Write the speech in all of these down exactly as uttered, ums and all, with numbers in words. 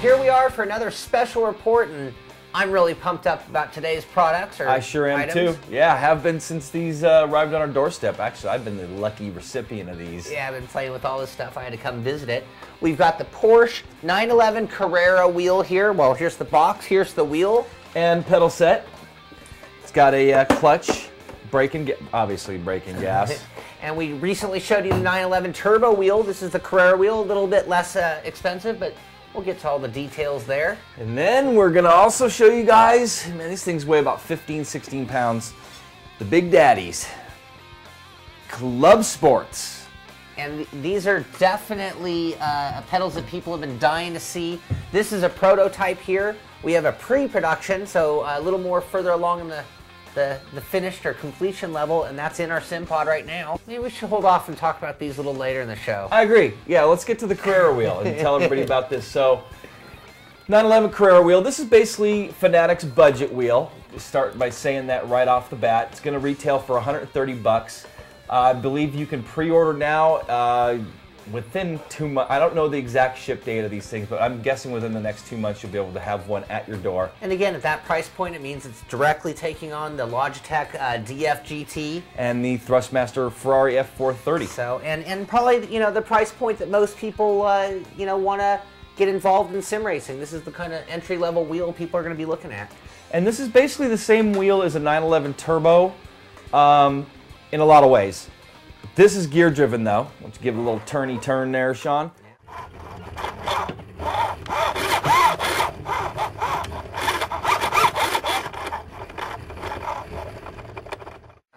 here we are for another special report, and I'm really pumped up about today's products. Or I sure am items. too. Yeah, I have been since these uh, arrived on our doorstep. Actually, I've been the lucky recipient of these. Yeah, I've been playing with all this stuff. I had to come visit it. We've got the Porsche nine eleven Carrera wheel here. Well, here's the box, here's the wheel. And pedal set. It's got a uh, clutch, brake and obviously brake and gas. And we recently showed you the nine eleven Turbo wheel. This is the Carrera wheel, a little bit less uh, expensive, but we'll get to all the details there. And then we're gonna also show you guys, man, these things weigh about fifteen, sixteen pounds. The Big Daddies, Club Sports. And these are definitely uh, pedals that people have been dying to see. This is a prototype here. We have a pre-production, so a little more further along in the The, the finished or completion level, and that's in our sim pod right now. Maybe we should hold off and talk about these a little later in the show. I agree. Yeah, let's get to the Carrera wheel and tell everybody about this. So, nine eleven Carrera wheel. This is basically Fanatec's budget wheel. Just start by saying that right off the bat. It's going to retail for one hundred thirty bucks. Uh, I believe you can pre-order now uh, within two months. I don't know the exact ship date of these things, but I'm guessing within the next two months you'll be able to have one at your door. And again, at that price point, it means it's directly taking on the Logitech uh, D F G T and the Thrustmaster Ferrari F four thirty. So, and and probably, you know, the price point that most people uh, you know want to get involved in sim racing. This is the kind of entry level wheel people are going to be looking at. And this is basically the same wheel as a nine eleven Turbo um, in a lot of ways. This is gear driven though. Let's give it a little turny turn there, Sean.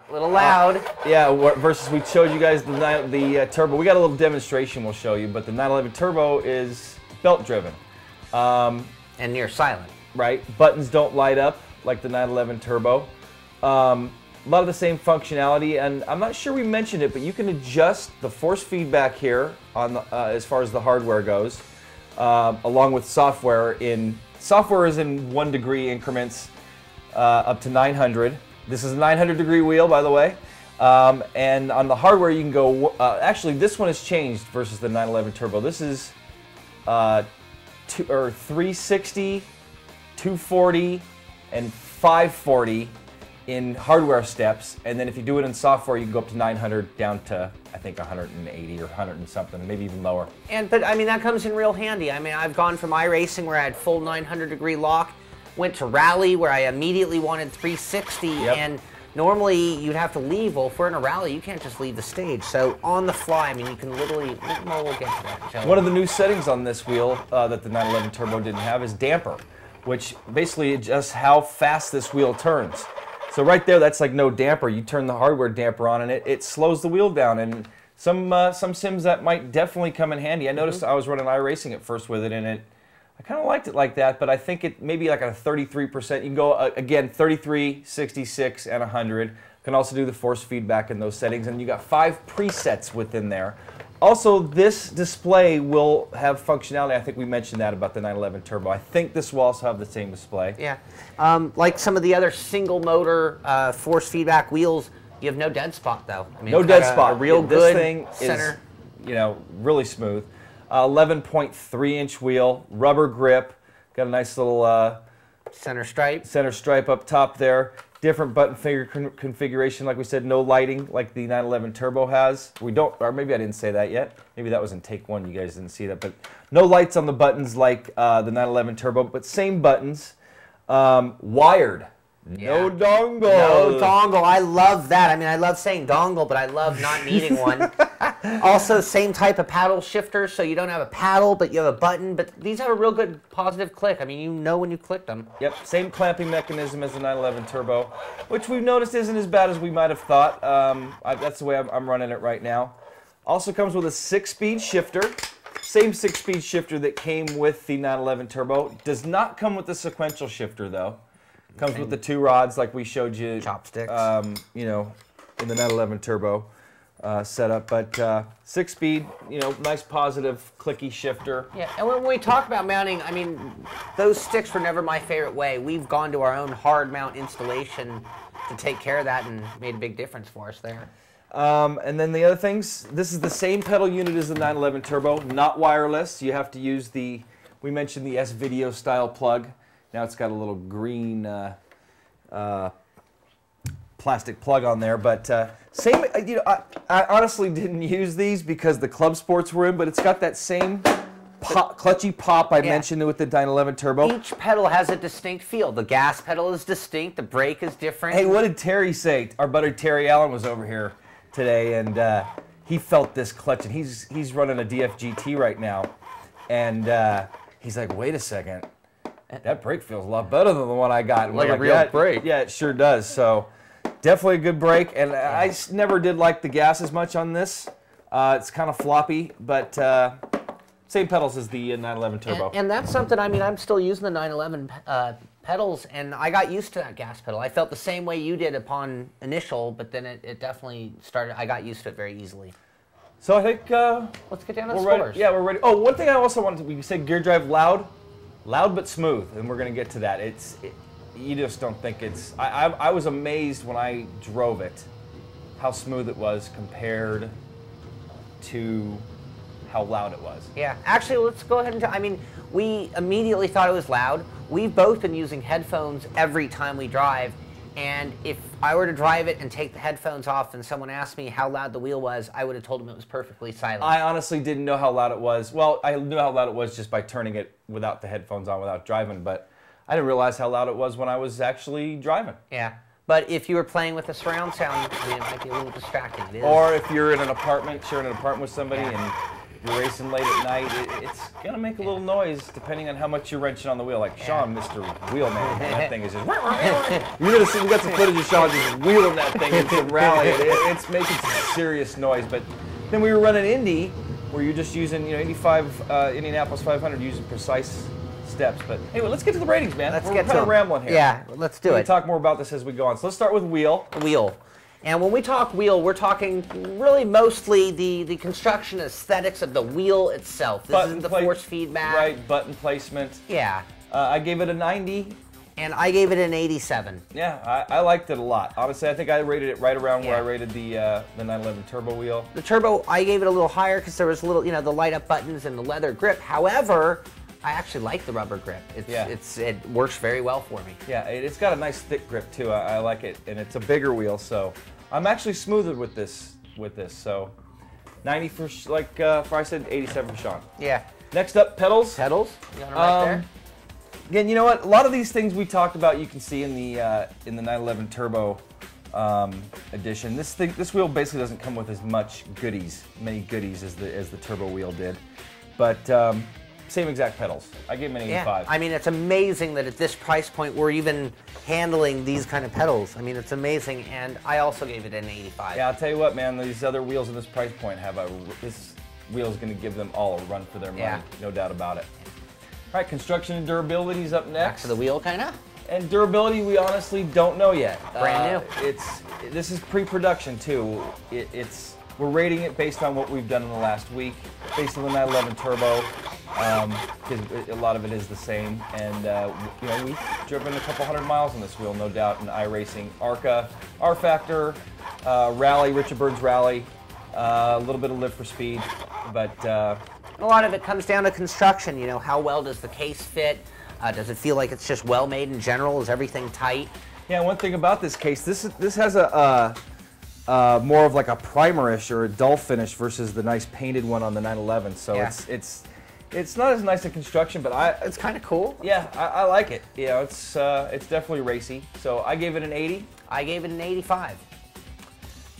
A little loud. Uh, yeah, versus we showed you guys the, the uh, Turbo. We got a little demonstration we'll show you, but the nine eleven Turbo is belt driven. Um, and near silent. Right, buttons don't light up like the nine eleven Turbo. Um, A lot of the same functionality, and I'm not sure we mentioned it, but you can adjust the force feedback here on the, uh, as far as the hardware goes, uh, along with software. In software is in one degree increments uh, up to nine hundred. This is a nine hundred degree wheel, by the way. Um, and on the hardware, you can go. Uh, actually, this one has changed versus the nine eleven Turbo. This is uh, two, or three sixty, two forty, and five forty. In hardware steps, and then if you do it in software, you can go up to nine hundred, down to I think one hundred eighty or one hundred and something, maybe even lower. And but I mean that comes in real handy. I mean I've gone from iRacing where I had full nine hundred degree lock, went to Rally where I immediately wanted three sixty, yep. And normally you'd have to leave. Well, if we're in a rally, you can't just leave the stage. So on the fly, I mean you can literally. Well, we'll get to that. Shall we? One of the new settings on this wheel uh, that the nine eleven Turbo didn't have is damper, which basically adjusts how fast this wheel turns. So right there, that's like no damper. You turn the hardware damper on, and it, it slows the wheel down. And some uh, some sims that might definitely come in handy. I noticed mm-hmm. I was running iRacing at first with it, and it I kind of liked it like that. But I think it maybe like a thirty-three percent. You can go uh, again thirty-three, sixty-six, and one hundred. You can also do the force feedback in those settings, and you got five presets within there. Also, this display will have functionality. I think we mentioned that about the nine eleven Turbo. I think this will also have the same display. Yeah. Um, like some of the other single motor uh, force feedback wheels, you have no dead spot though. I mean, no dead spot. A real good thing is, you know, really smooth. eleven point three uh, inch wheel, rubber grip, got a nice little uh, center stripe. Center stripe up top there. Different button finger con configuration, like we said, no lighting like the nine eleven Turbo has. We don't, or maybe I didn't say that yet. Maybe that was in take one, you guys didn't see that, but no lights on the buttons like uh, the nine eleven Turbo, but same buttons. Um, wired, yeah. No dongle. No dongle, I love that. I mean, I love saying dongle, but I love not needing one. Also, same type of paddle shifter, so you don't have a paddle, but you have a button, but these have a real good positive click. I mean, you know when you clicked them. Yep, same clamping mechanism as the nine eleven Turbo, which we've noticed isn't as bad as we might have thought. Um, I, that's the way I'm, I'm running it right now. Also comes with a six-speed shifter, same six-speed shifter that came with the nine eleven Turbo. Does not come with the sequential shifter, though. Comes same. with the two rods like we showed you. Chopsticks. Um, you know, in the nine eleven Turbo. Uh, setup, but uh, six speed, you know, nice positive clicky shifter. Yeah, and when we talk about mounting, I mean, those sticks were never my favorite way. We've gone to our own hard mount installation to take care of that, and made a big difference for us there. Um, and then the other things, this is the same pedal unit as the nine eleven Turbo, not wireless. You have to use the We mentioned the S-Video style plug. Now it's got a little green uh, uh, plastic plug on there, but uh, same. You know, I, I honestly didn't use these because the Club Sports were in, but it's got that same pop, clutchy pop I yeah. mentioned with the nine eleven Turbo. Each pedal has a distinct feel. The gas pedal is distinct. The brake is different. Hey, what did Terry say? Our buddy Terry Allen was over here today, and uh, he felt this clutch, and he's he's running a D F G T right now, and uh, he's like, wait a second. That brake feels a lot better than the one I got. Like a real brake. Yeah, it sure does. So definitely a good brake. And I just never did like the gas as much on this. Uh, it's kind of floppy, but uh, same pedals as the nine eleven Turbo. And, and that's something, I mean, I'm still using the nine eleven uh, pedals, and I got used to that gas pedal. I felt the same way you did upon initial, but then it, it definitely started, I got used to it very easily. So I think... Uh, Let's get down to the scores. Ready, yeah, we're ready. Oh, one thing I also wanted to... We said gear drive loud. Loud but smooth, and we're going to get to that. It's, it, you just don't think it's... I, I, I was amazed when I drove it, how smooth it was compared to how loud it was. Yeah, actually, let's go ahead and... I mean, we immediately thought it was loud. We've both been using headphones every time we drive, and if I were to drive it and take the headphones off and someone asked me how loud the wheel was, I would have told them it was perfectly silent. I honestly didn't know how loud it was. Well, I knew how loud it was just by turning it without the headphones on, without driving, but I didn't realize how loud it was when I was actually driving. Yeah, but if you were playing with a surround sound, I mean, it might be a little distracting. It is. Or if you're in an apartment, sharing an apartment with somebody, yeah. and you're racing late at night, it, it's gonna make a yeah. little noise depending on how much you're wrenching on the wheel. Like yeah. Sean, Mister Wheelman, that thing is just. You're gonna see. We got some footage of Sean just wheeling that thing into a rally. It, it's making some serious noise, but then we were running Indy. Where you're just using, you know, eighty-five uh, Indianapolis five hundred using precise steps. But anyway, let's get to the ratings, man. Let's we're get kind to of rambling here. Yeah, let's do we're it. We talk more about this as we go on. So let's start with wheel. Wheel, and when we talk wheel, we're talking really mostly the the construction aesthetics of the wheel itself. This is the force feedback, right? Button placement. Yeah. Uh, I gave it a ninety, and I gave it an eighty-seven. Yeah, I, I liked it a lot. Honestly, I think I rated it right around yeah. where I rated the uh, the nine eleven Turbo wheel. The Turbo, I gave it a little higher because there was a little, you know, the light up buttons and the leather grip. However, I actually like the rubber grip. It's, yeah. it's it works very well for me. Yeah, it, it's got a nice thick grip too. I, I like it, and it's a bigger wheel, so I'm actually smoother with this with this. So ninety for like uh, for I said eighty-seven for Sean. Yeah. Next up, pedals. Pedals. You want them right um, there? Again, you know what? A lot of these things we talked about, you can see in the uh, in the nine eleven Turbo um, edition. This thing, this wheel basically doesn't come with as much goodies, many goodies as the as the Turbo wheel did. But um, same exact pedals. I gave them an eighty-five. Yeah. I mean, it's amazing that at this price point we're even handling these kind of pedals. I mean, it's amazing, and I also gave it an eighty-five. Yeah, I'll tell you what, man. These other wheels at this price point have a this wheel's going to give them all a run for their money, yeah. no doubt about it. All right, construction and durability is up next. Back to the wheel, kind of. And durability, we honestly don't know yet. Brand uh, new. It's this is pre-production too. It, it's we're rating it based on what we've done in the last week, based on the nine eleven Turbo, because um, a lot of it is the same. And uh, you know, we've driven a couple hundred miles on this wheel, no doubt, in iRacing, Arca, R Factor, uh, Rally, Richard Burns Rally, uh, a little bit of Live for Speed, but. Uh, A lot of it comes down to construction, you know, how well does the case fit? Uh, does it feel like it's just well made in general? Is everything tight? Yeah, one thing about this case, this is, this has a uh, uh, more of like a primerish or a dull finish versus the nice painted one on the nine eleven. So yeah. it's it's it's not as nice a construction, but I it's kind of cool. Yeah, I, I like it. You know, it's uh, it's definitely racy. So I gave it an eighty. I gave it an eighty-five.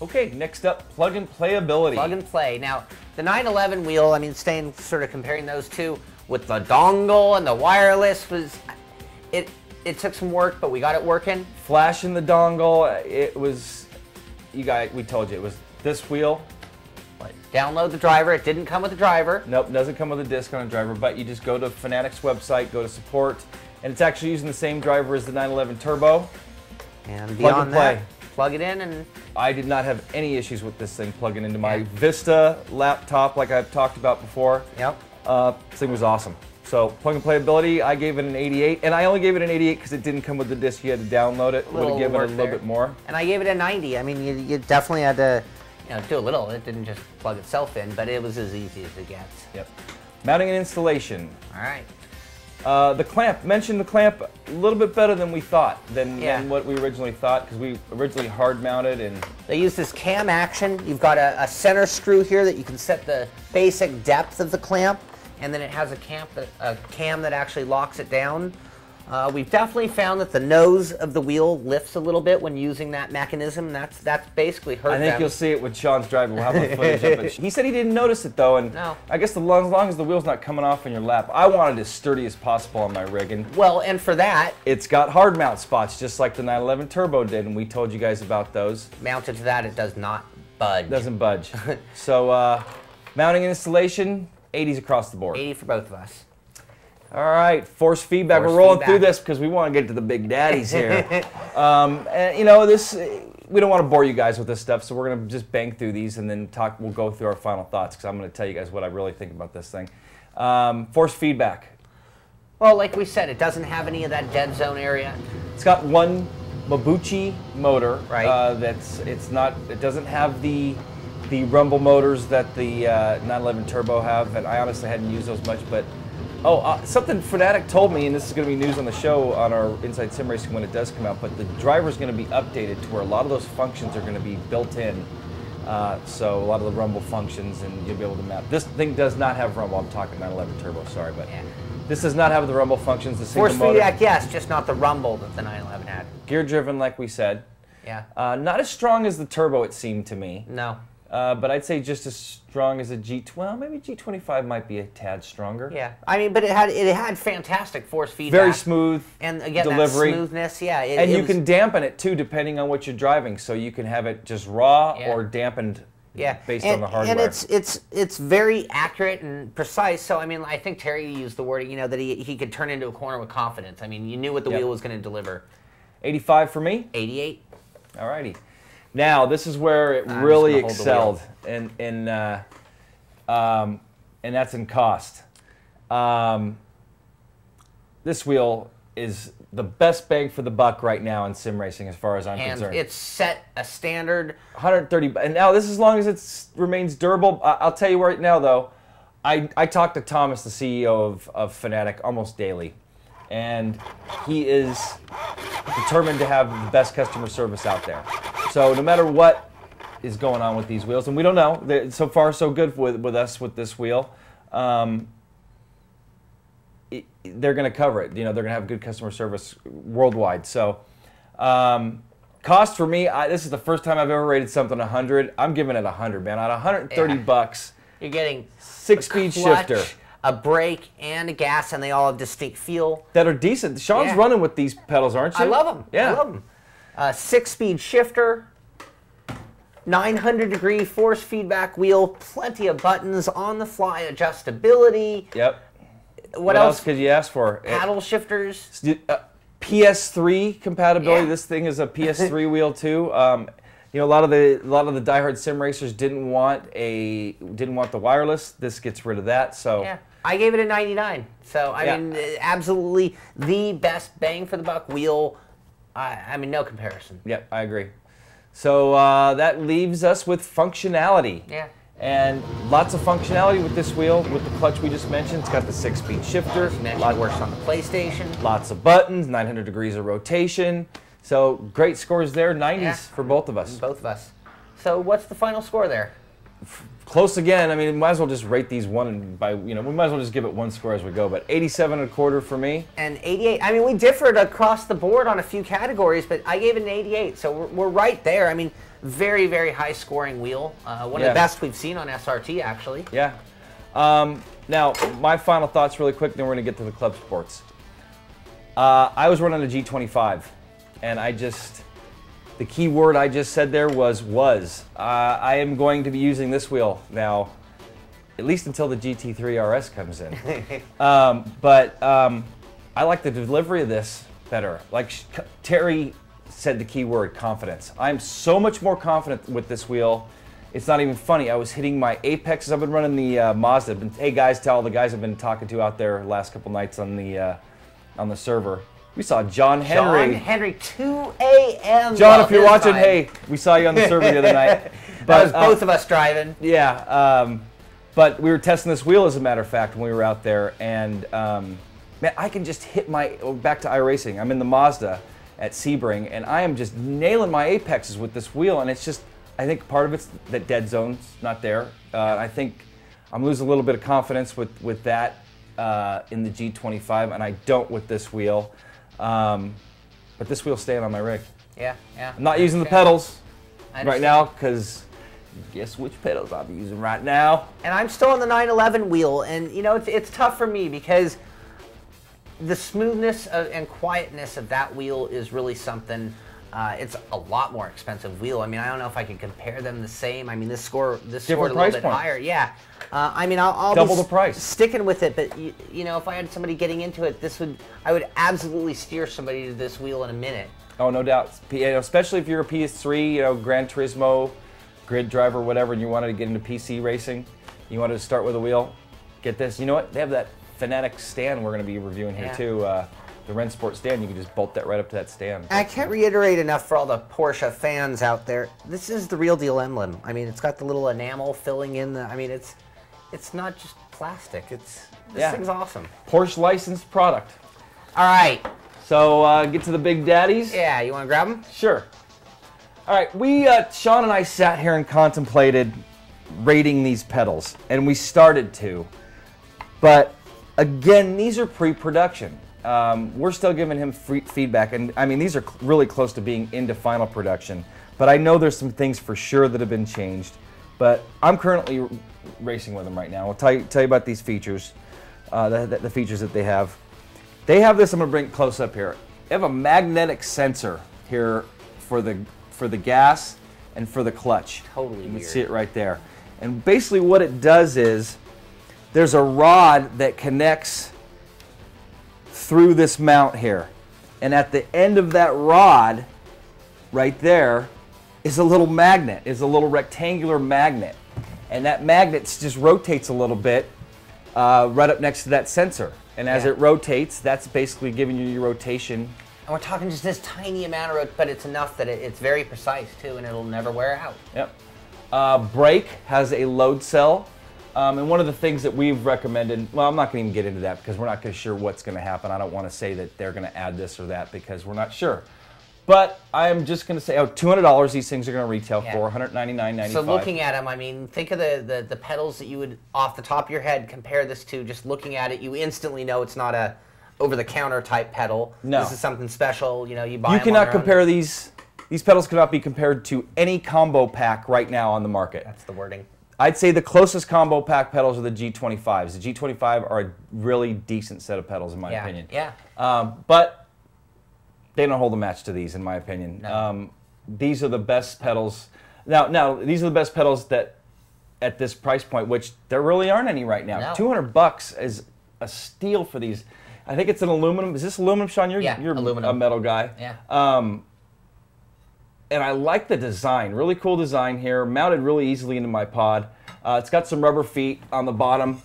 Okay, next up, plug and playability. Plug and play. Now, the nine eleven wheel, I mean, staying sort of comparing those two with the dongle and the wireless was, it it took some work, but we got it working. Flashing the dongle, it was, you guys, we told you, it was this wheel. What? Download the driver. It didn't come with a driver. Nope, doesn't come with a disc on a driver, but you just go to Fanatec's website, go to support, and it's actually using the same driver as the nine eleven Turbo. And beyond that, plug it in and... I did not have any issues with this thing plugging into my yeah. Vista laptop like I've talked about before. Yep. Uh, this thing was awesome. So plug and playability, I gave it an eighty-eight, and I only gave it an eighty-eight because it didn't come with the disc. You had to download it. Would have given it a little bit more. And I gave it a ninety. I mean, you, you definitely had to, you know, do a little. It didn't just plug itself in, but it was as easy as it gets. Yep. Mounting and installation. All right. Uh, the clamp, mentioned the clamp a little bit better than we thought, than, yeah. than what we originally thought, because we originally hard mounted and... They use this cam action. You've got a, a center screw here that you can set the basic depth of the clamp, and then it has a, cam that, a cam that actually locks it down. Uh, we've definitely found that the nose of the wheel lifts a little bit when using that mechanism. That's that's basically hurt I think them. You'll see it when Sean's driving. We'll have a footage of it. He said he didn't notice it though, and no. I guess the, as long as the wheel's not coming off in your lap, I wanted it as sturdy as possible on my rig. And well, and for that, it's got hard mount spots just like the nine eleven Turbo did, and we told you guys about those. Mounted to that, it does not budge. Doesn't budge. So uh, mounting and installation, eighties across the board. eighty for both of us. All right, force feedback. Force We're rolling feedback. through this because we want to get to the big daddies here. um, and, you know, this we don't want to bore you guys with this stuff, so we're going to just bang through these and then talk. We'll go through our final thoughts because I'm going to tell you guys what I really think about this thing. Um, force feedback. Well, like we said, it doesn't have any of that dead zone area. It's got one Mabuchi motor. Right. Uh, that's it's not. It doesn't have the the rumble motors that the uh, nine eleven Turbo have, and I honestly hadn't used those much, but. Oh, uh, something Fanatec told me, and this is going to be news on the show on our Inside Sim Racing when it does come out, but the driver's going to be updated to where a lot of those functions are going to be built in. Uh, so a lot of the rumble functions, and you'll be able to map. This thing does not have rumble. I'm talking nine eleven Turbo, sorry, but yeah. This does not have the rumble functions. The single motor. Force feedback, yes, just not the rumble that the nine eleven had. Gear driven, like we said. Yeah. Uh, not as strong as the Turbo, it seemed to me. No. Uh, but I'd say just as strong as a G twelve. Well, maybe G twenty-five might be a tad stronger. Yeah, I mean, but it had it had fantastic force feedback. Very smooth. And again, delivery. That smoothness, yeah. It, and it you was... can dampen it too, depending on what you're driving. So you can have it just raw yeah. or dampened. Yeah, based and, on the hardware. And it's it's it's very accurate and precise. So I mean, I think Terry used the word, you know, that he he could turn into a corner with confidence. I mean, you knew what the yep. wheel was going to deliver. eighty-five for me. eighty-eight. All righty. Now this is where it I'm really excelled, and and uh, um, and that's in cost. Um, this wheel is the best bang for the buck right now in sim racing, as far as I'm and concerned. It's set a standard one hundred thirty. And now this, as long as it remains durable, I'll tell you right now though, I I talk to Thomas, the C E O of of Fanatec, almost daily, and he is determined to have the best customer service out there. So no matter what is going on with these wheels, and we don't know, they're so far so good with, with us with this wheel, um, it, they're going to cover it. You know, they're going to have good customer service worldwide. So um, cost for me, I, this is the first time I've ever rated something one hundred. I'm giving it one hundred, man. At one hundred thirty yeah. bucks, you're getting six-speed shifter, a brake, and a gas, and they all have distinct feel. That are decent. Sean's yeah. running with these pedals, aren't you? I love them. Yeah. I love them. Uh, six-speed shifter, nine hundred degree force feedback wheel, plenty of buttons, on-the-fly adjustability. Yep. What, what else? else could you ask for? Paddle it, shifters. Uh, P S three compatibility. Yeah. This thing is a P S three wheel too. Um, you know, a lot of the a lot of the diehard sim racers didn't want a didn't want the wireless. This gets rid of that. So. Yeah. I gave it a ninety-nine. So I yeah. mean, absolutely the best bang for the buck wheel. I, I mean, no comparison. Yep, I agree. So uh, that leaves us with functionality. Yeah. And lots of functionality with this wheel, with the clutch we just mentioned. It's got the six-speed shifter. It works on the PlayStation. Lots of buttons, nine hundred degrees of rotation. So great scores there, nineties yeah. for both of us. Both of us. So what's the final score there? F close again. I mean, we might as well just rate these one by, you know, we might as well just give it one score as we go, but eighty-seven and a quarter for me. And eighty-eight. I mean, we differed across the board on a few categories, but I gave it an eighty-eight, so we're, we're right there. I mean, very, very high scoring wheel. Uh, one yeah. of the best we've seen on S R T, actually. Yeah. Um, now, my final thoughts really quick, then we're going to get to the club sports. Uh, I was running a G twenty-five, and I just... The key word I just said there was was. Uh, I am going to be using this wheel now, at least until the G T three R S comes in. um, but um, I like the delivery of this better. Like Terry said, the key word, confidence. I'm so much more confident with this wheel. It's not even funny. I was hitting my apexes. I've been running the uh, Mazda. Been, hey guys, tell all the guys I've been talking to out there last couple nights on the uh, on the server. We saw John Henry. John Henry, two A M John, if you're watching, time. hey, we saw you on the server the other night. But, that was both uh, of us driving. Yeah, um, but we were testing this wheel, as a matter of fact, when we were out there, and um, man, I can just hit my, oh, back to iRacing, I'm in the Mazda at Sebring, and I am just nailing my apexes with this wheel, and it's just, I think part of it's that dead zone's not there. Uh, I think I'm losing a little bit of confidence with, with that uh, in the G twenty-five, and I don't with this wheel. Um, but this wheel's staying on my rig. Yeah, yeah. I'm not using the pedals right now, because guess which pedals I'll be using right now. And I'm still on the nine eleven wheel, and you know, it's, it's tough for me because the smoothness of, and quietness of that wheel is really something. Uh, it's a lot more expensive wheel. I mean, I don't know if I can compare them the same. I mean, this score, this score a little bit higher. Yeah. Uh, I mean, I'll, I'll double the price sticking with it. But you, you know, if I had somebody getting into it, this would, I would absolutely steer somebody to this wheel in a minute. Oh, no doubt. You know, especially if you're a P S three, you know, Gran Turismo, Grid driver, whatever, and you wanted to get into P C racing, you wanted to start with a wheel. Get this. You know what? They have that Fanatec stand we're going to be reviewing here yeah. too. Uh, The Ren Sport stand, you can just bolt that right up to that stand. I can't reiterate enough for all the Porsche fans out there. This is the real deal emblem. I mean, it's got the little enamel filling in the, I mean, it's it's not just plastic. It's this yeah. thing's awesome. Porsche licensed product. All right. So uh, get to the big daddies. Yeah, you want to grab them? Sure. All right. We uh, Sean and I sat here and contemplated rating these pedals, and we started to, but again, these are pre-production. Um, we're still giving him free feedback, and I mean, these are cl really close to being into final production, but I know there's some things for sure that have been changed, but I'm currently racing with them right now. I'll tell you, tell you about these features, uh, the, the, the features that they have. They have this, I'm gonna bring it close up here. They have a magnetic sensor here for the, for the gas and for the clutch. Totally weird. You can see it right there. And basically what it does is, there's a rod that connects through this mount here, and at the end of that rod right there is a little magnet, is a little rectangular magnet, and that magnet just rotates a little bit uh, right up next to that sensor, and as yeah. it rotates, that's basically giving you your rotation. And we're talking just this tiny amount of it, but it's enough that it, it's very precise too, and it'll never wear out. Yep. Uh, brake has a load cell. Um, and one of the things that we've recommended, well, I'm not going to even get into that because we're not sure what's going to happen. I don't want to say that they're going to add this or that because we're not sure. But I'm just going to say, oh, two hundred dollars these things are going to retail yeah. for, one ninety-nine ninety-five. So looking at them, I mean, think of the, the, the pedals that you would, off the top of your head, compare this to. Just looking at it, you instantly know it's not a over-the-counter type pedal. No. This is something special. You know, you buy You them cannot on compare own. these. These pedals cannot be compared to any combo pack right now on the market. That's the wording. I'd say the closest combo pack pedals are the G twenty-fives. The G twenty-five are a really decent set of pedals in my yeah, opinion. Yeah. Um, but they don't hold a match to these in my opinion. No. Um, these are the best pedals. Now, now these are the best pedals that at this price point, which there really aren't any right now. No. two hundred bucks is a steal for these. I think it's an aluminum. Is this aluminum, Sean? You're, yeah, you're aluminum. A metal guy. Yeah. Um, And I like the design, really cool design here, mounted really easily into my pod. Uh, it's got some rubber feet on the bottom.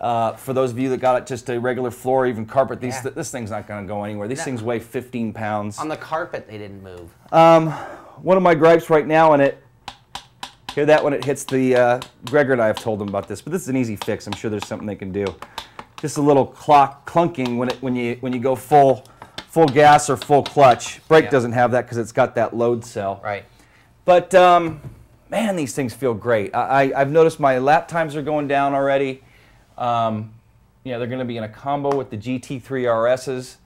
Uh, for those of you that got it just a regular floor or even carpet, these, yeah. th this thing's not going to go anywhere. These no. things weigh fifteen pounds. On the carpet, they didn't move. Um, one of my gripes right now in it, hear that when it hits the, uh, Gregor and I have told them about this, but this is an easy fix. I'm sure there's something they can do. Just a little clock clunking when, it, when, you, when you go full. Full gas or full clutch. Brake yeah. doesn't have that because it's got that load cell. Right. But um, man, these things feel great. I, I, I've noticed my lap times are going down already. Um, yeah, they're going to be in a combo with the G T three R Ss.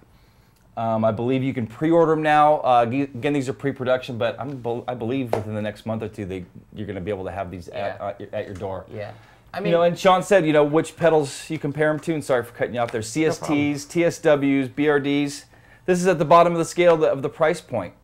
Um, I believe you can pre-order them now. Uh, again, these are pre-production, but I'm, I believe within the next month or two, they, you're going to be able to have these yeah. at, uh, your, at your door. Yeah. I mean, you know, and Sean said, you know, which pedals you compare them to. And sorry for cutting you off there. C S Ts, no T S Ws, B R Ds. This is at the bottom of the scale of the price point.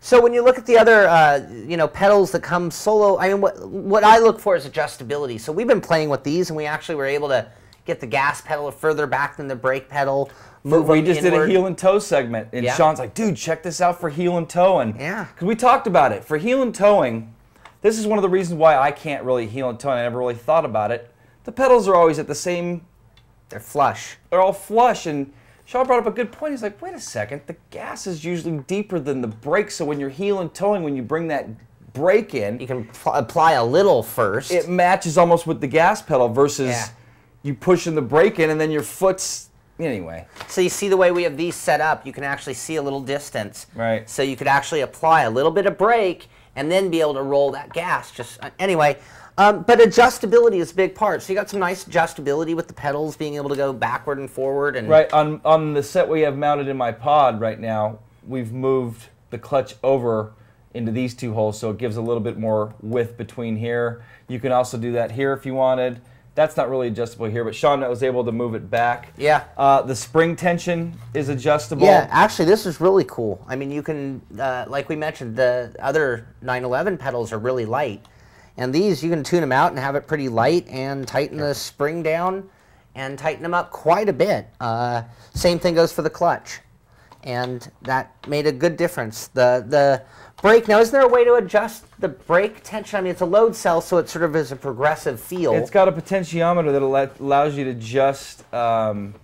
So when you look at the other, uh, you know, pedals that come solo, I mean, what, what I look for is adjustability. So we've been playing with these, and we actually were able to get the gas pedal further back than the brake pedal. Move we just inward. did a heel and toe segment, and yeah. Sean's like, dude, check this out for heel and toe. And, yeah. Because we talked about it. For heel and towing, this is one of the reasons why I can't really heel and toe, and I never really thought about it. The pedals are always at the same... They're flush. They're all flush, and... Sean brought up a good point. He's like, wait a second, the gas is usually deeper than the brake, so when you're heel and towing, when you bring that brake in... You can apply a little first. It matches almost with the gas pedal versus yeah. you pushing the brake in and then your foot's anyway. So you see the way we have these set up, you can actually see a little distance. Right. So you could actually apply a little bit of brake and then be able to roll that gas. Just uh, anyway. Um, but adjustability is a big part. So you got some nice adjustability with the pedals being able to go backward and forward. And right on on the set we have mounted in my pod right now, we've moved the clutch over into these two holes, so it gives a little bit more width between here. You can also do that here if you wanted. That's not really adjustable here, but Sean was able to move it back. Yeah. Uh, the spring tension is adjustable. Yeah, actually, this is really cool. I mean, you can, uh, like we mentioned, the other nine eleven pedals are really light. And these, you can tune them out and have it pretty light and tighten the spring down and tighten them up quite a bit. Uh, same thing goes for the clutch. And that made a good difference. The, the brake, now is there a way to adjust the brake tension? I mean, it's a load cell, so it sort of is a progressive feel. It's got a potentiometer that allows you to adjust, um,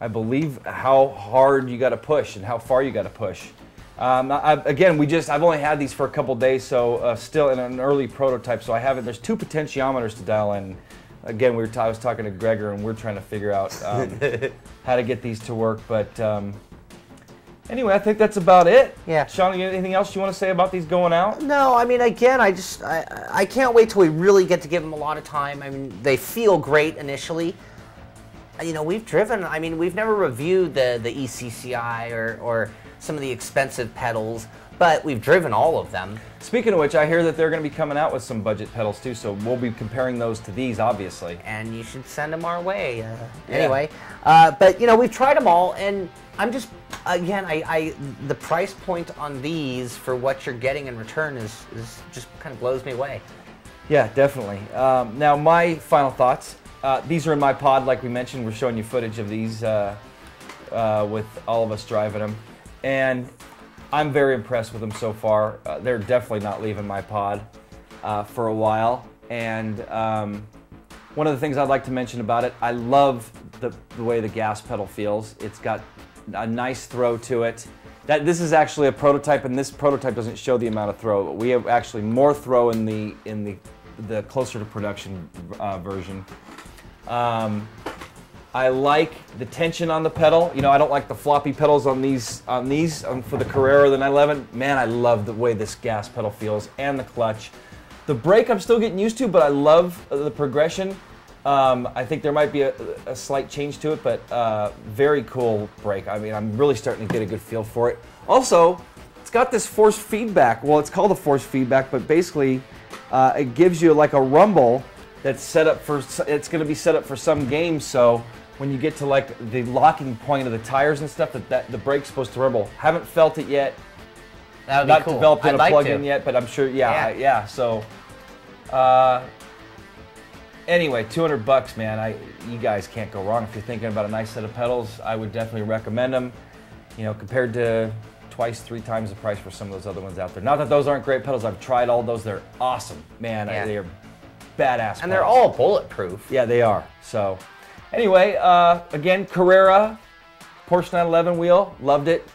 I believe, how hard you got to push and how far you got to push. Um, I, again, we just, I've only had these for a couple days, so uh, still in an early prototype, so I haven't, there's two potentiometers to dial in. Again, we were t I was talking to Gregor, and we're trying to figure out um, how to get these to work, but um, anyway, I think that's about it. Yeah. Sean, anything else you want to say about these going out? No, I mean, again, I just, I, I can't wait till we really get to give them a lot of time. I mean, they feel great initially. You know, we've driven, I mean, we've never reviewed the, the E C C I or, or some of the expensive pedals, but we've driven all of them. Speaking of which, I hear that they're going to be coming out with some budget pedals too, so we'll be comparing those to these, obviously. And you should send them our way. Uh, yeah. Anyway, uh, but you know, we've tried them all, and I'm just, again, I, I the price point on these for what you're getting in return is, is just kind of blows me away. Yeah, definitely. Um, now, my final thoughts. Uh, these are in my pod, like we mentioned. We're showing you footage of these uh, uh, with all of us driving them, and I'm very impressed with them so far. Uh, they're definitely not leaving my pod uh, for a while. And um, one of the things I'd like to mention about it, I love the, the way the gas pedal feels. It's got a nice throw to it. That, this is actually a prototype, and this prototype doesn't show the amount of throw. But we have actually more throw in the, in the, the closer to production uh, version. Um, I like the tension on the pedal. You know, I don't like the floppy pedals on these. On these, um, for the Carrera, the nine eleven, man, I love the way this gas pedal feels, and the clutch. The brake, I'm still getting used to, but I love the progression. Um, I think there might be a, a slight change to it, but uh, very cool brake. I mean, I'm really starting to get a good feel for it. Also, it's got this force feedback. Well, it's called a force feedback, but basically, uh, it gives you like a rumble that's set up for. It's going to be set up for some games, so when you get to like the locking point of the tires and stuff, that, that the brake's supposed to rumble. Haven't felt it yet. That would be cool. Not developed in a plug-in yet, but I'm sure, yeah, yeah. yeah so, uh, anyway, two hundred bucks, man. I you guys can't go wrong if you're thinking about a nice set of pedals. I would definitely recommend them. You know, compared to twice, three times the price for some of those other ones out there. Not that those aren't great pedals. I've tried all those. They're awesome, man. Yeah. They're badass. And pedals. They're all bulletproof. Yeah, they are. So. Anyway, uh, again, Carrera, Porsche nine eleven wheel, loved it.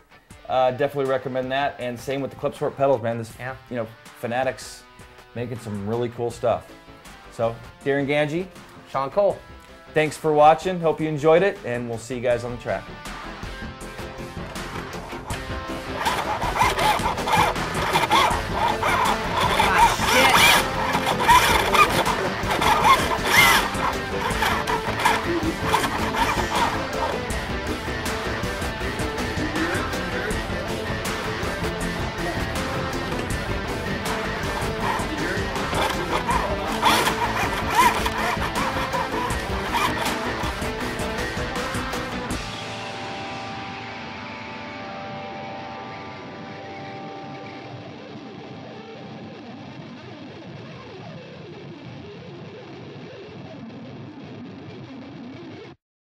Uh, definitely recommend that. And same with the Clubsport pedals, man. This, yeah. you know, Fanatec's making some really cool stuff. So, Darren Ganji, Sean Cole. Thanks for watching. Hope you enjoyed it, and we'll see you guys on the track.